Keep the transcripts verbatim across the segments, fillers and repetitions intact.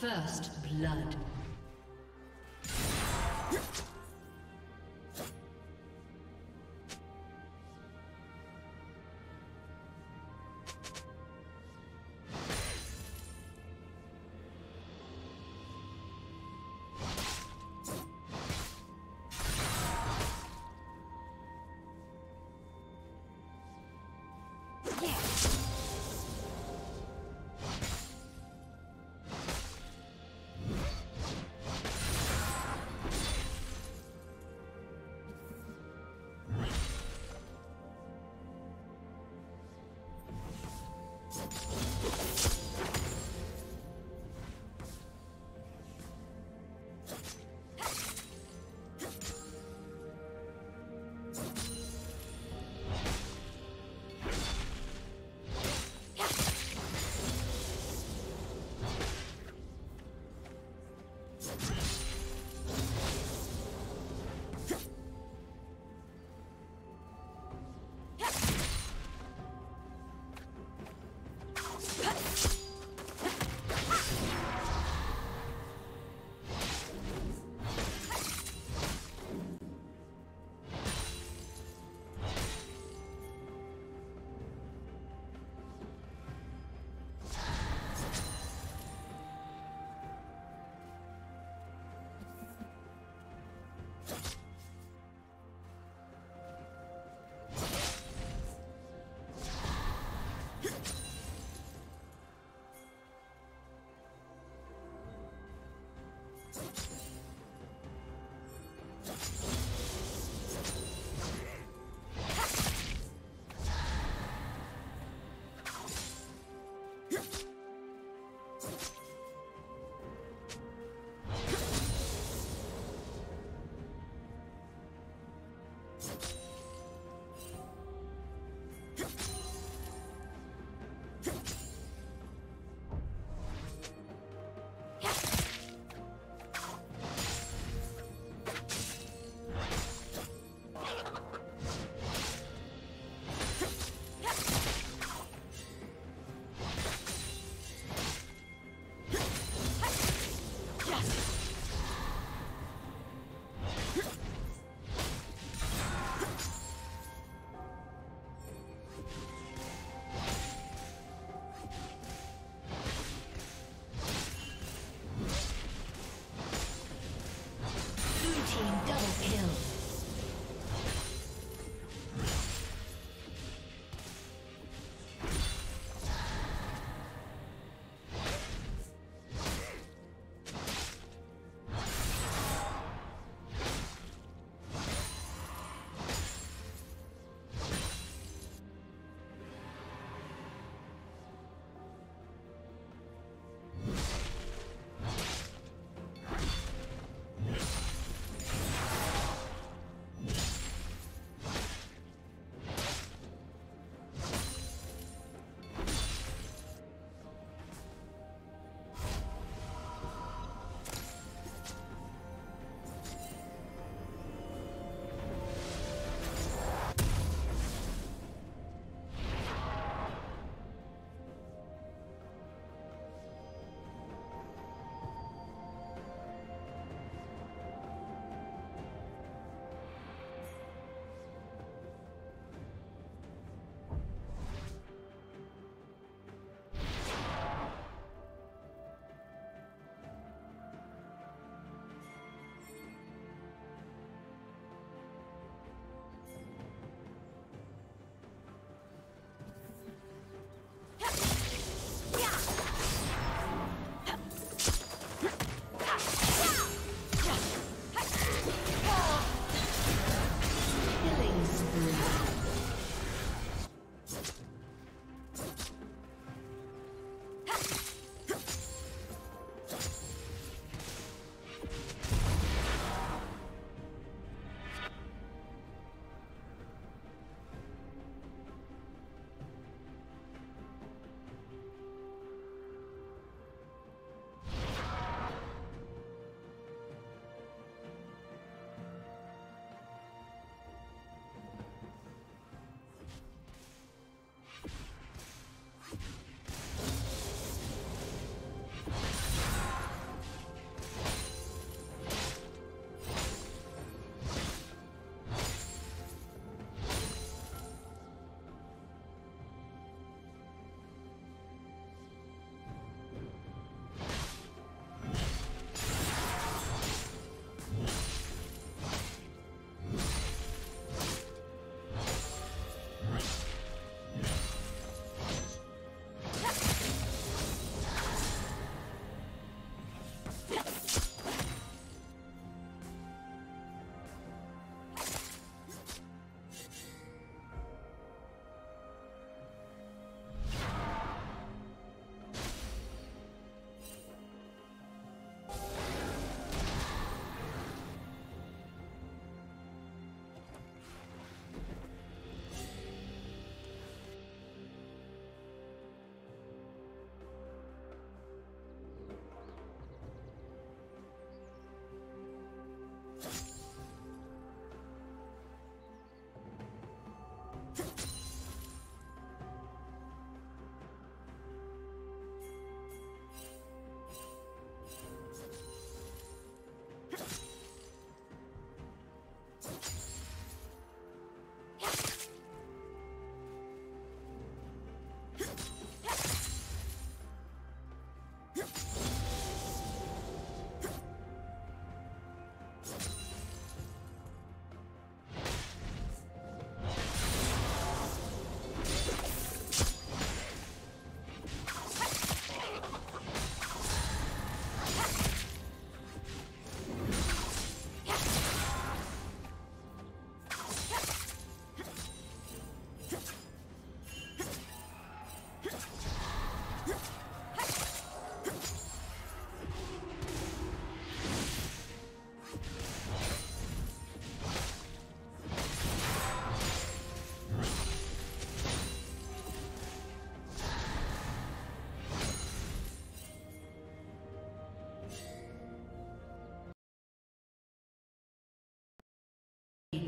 First blood.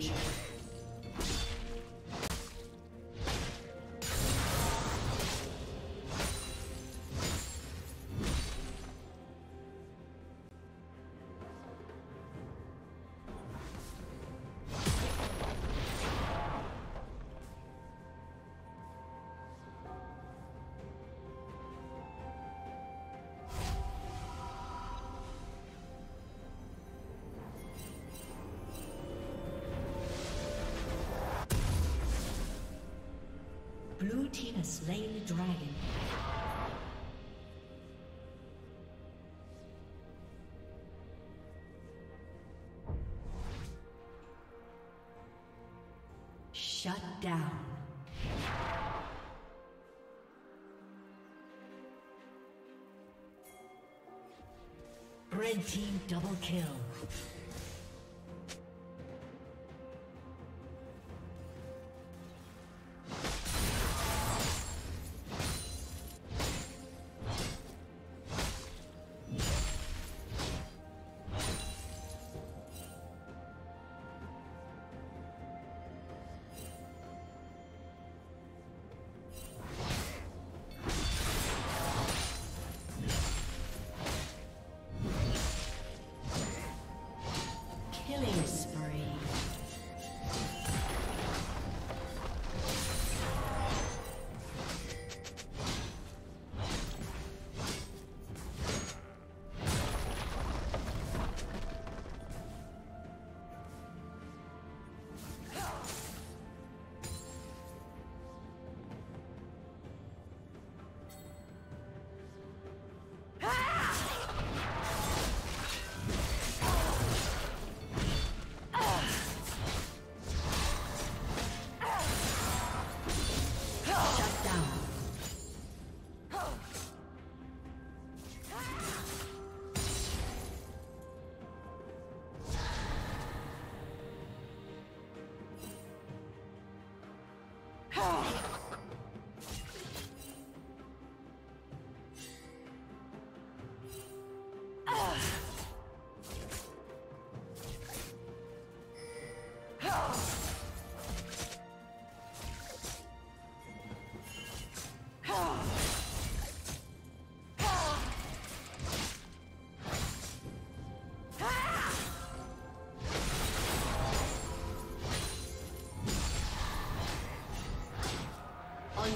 change. Blue team has slain the dragon. Shut down. Red team double kill.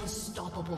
Unstoppable.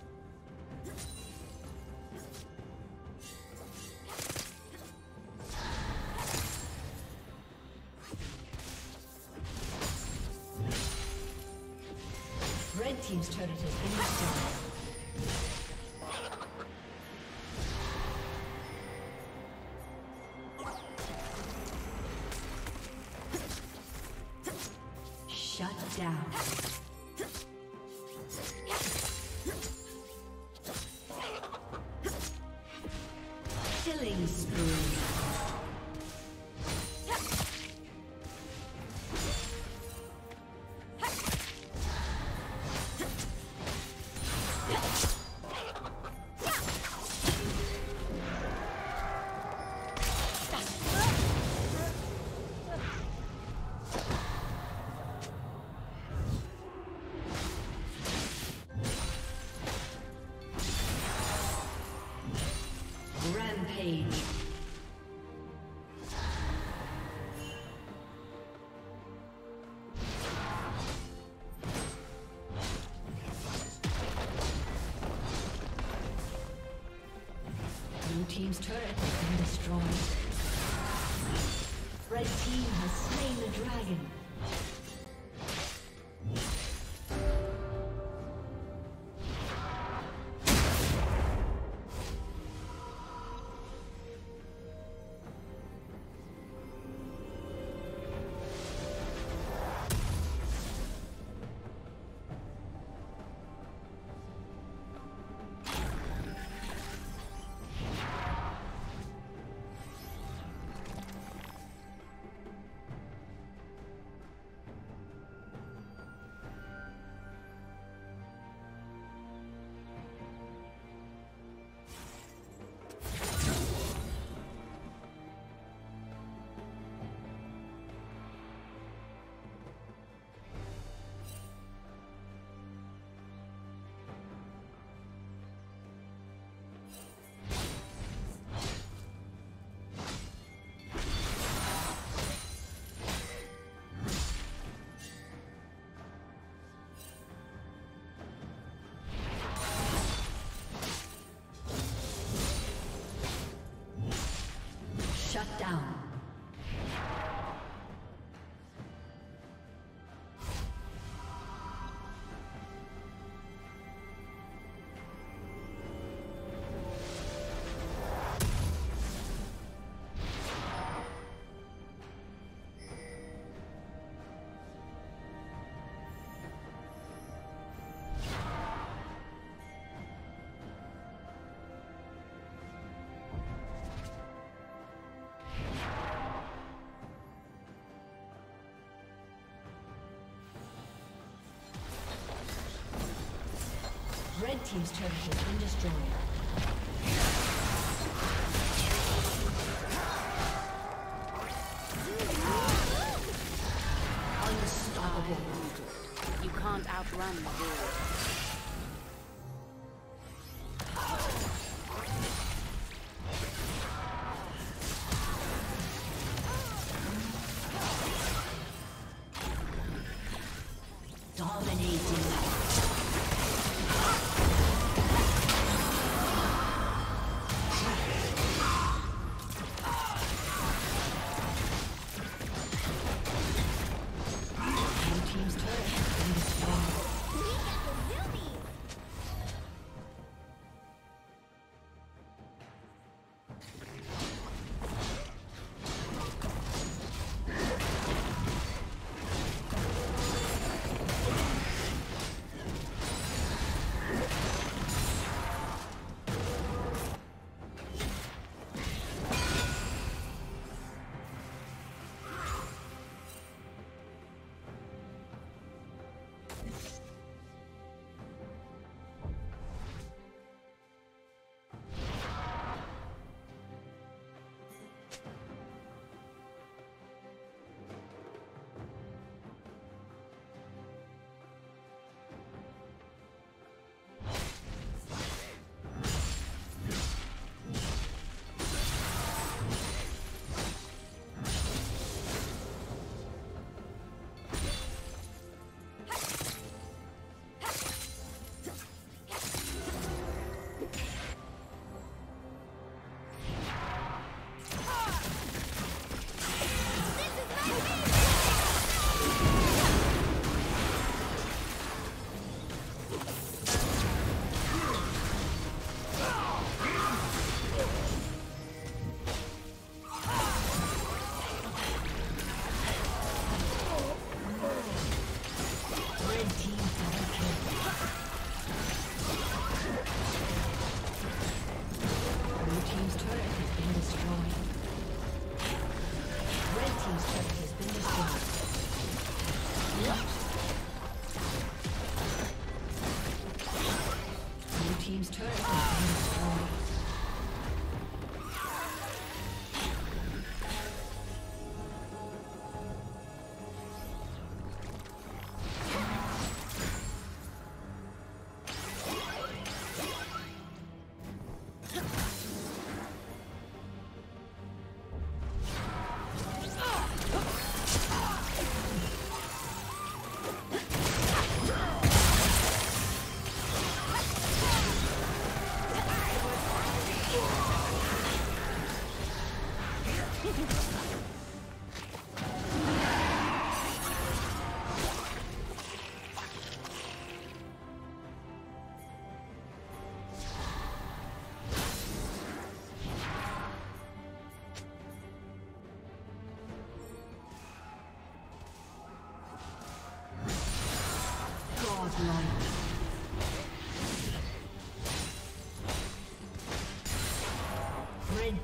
Team's turret has been destroyed. Shut down. Killing spree. Team's turret has been destroyed. Red team has slain the dragon. Shut down. Red team's turret has been destroyed. Unstoppable. You can't outrun the world. Team's turret has been destroyed. Red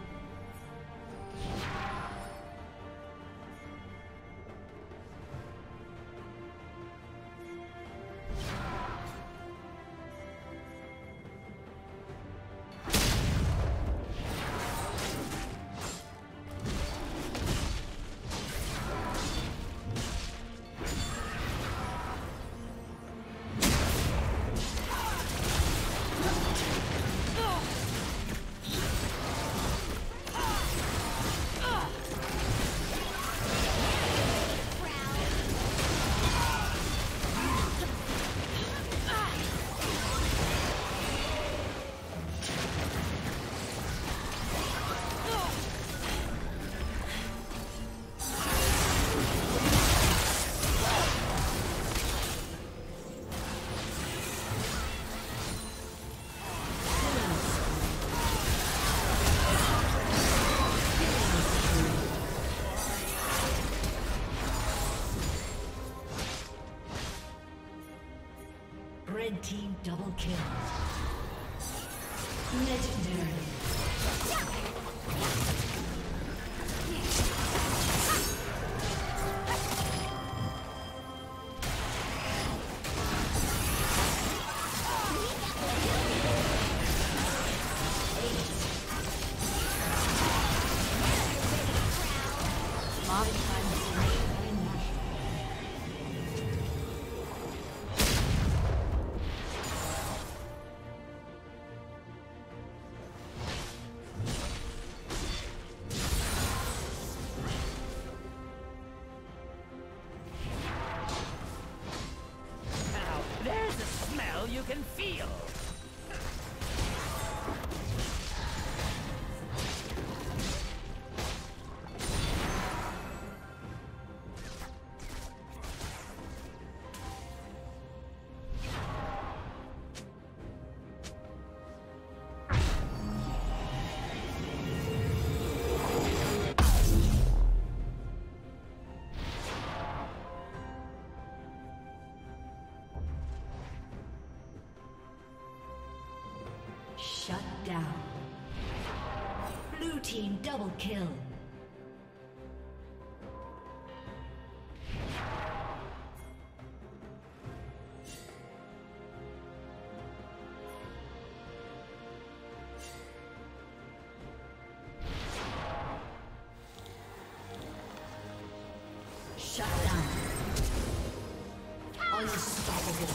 Red team double kill. Legendary. Shut down. Blue team double kill. Shut down. Unstoppable.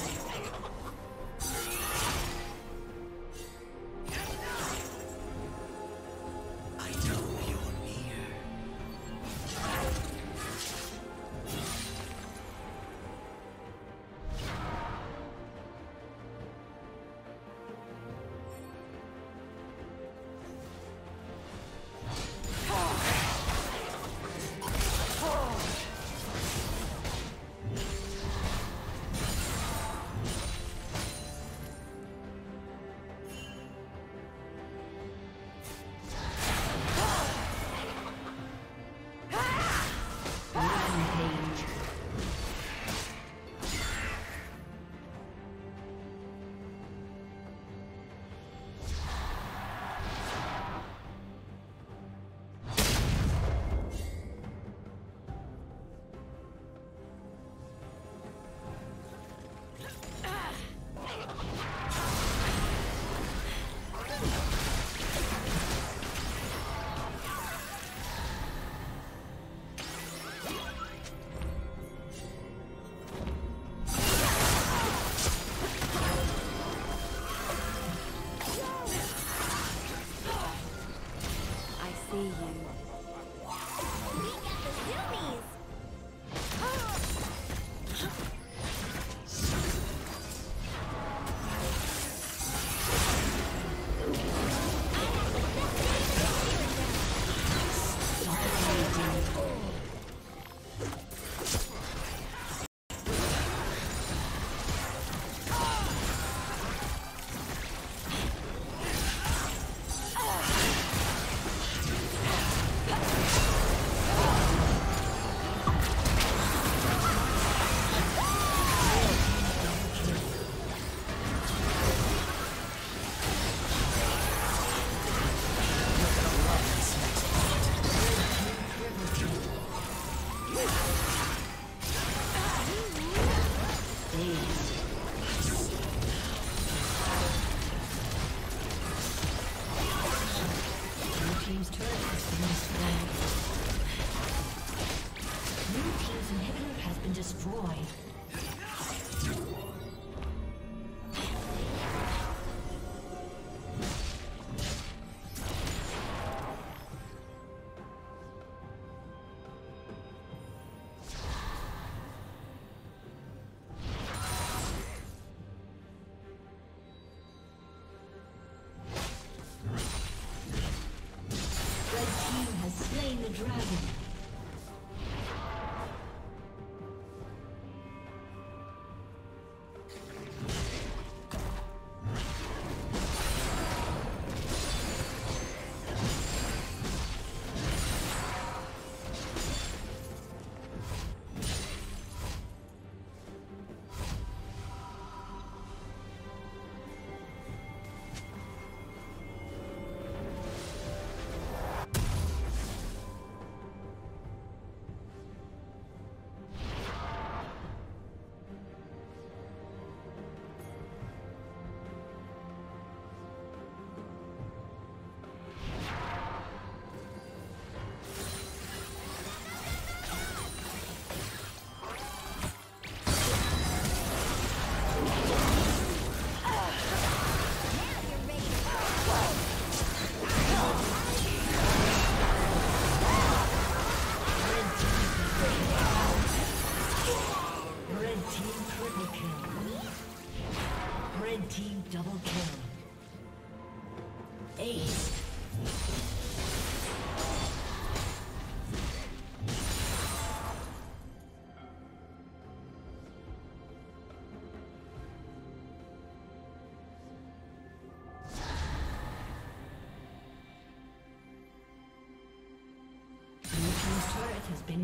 Been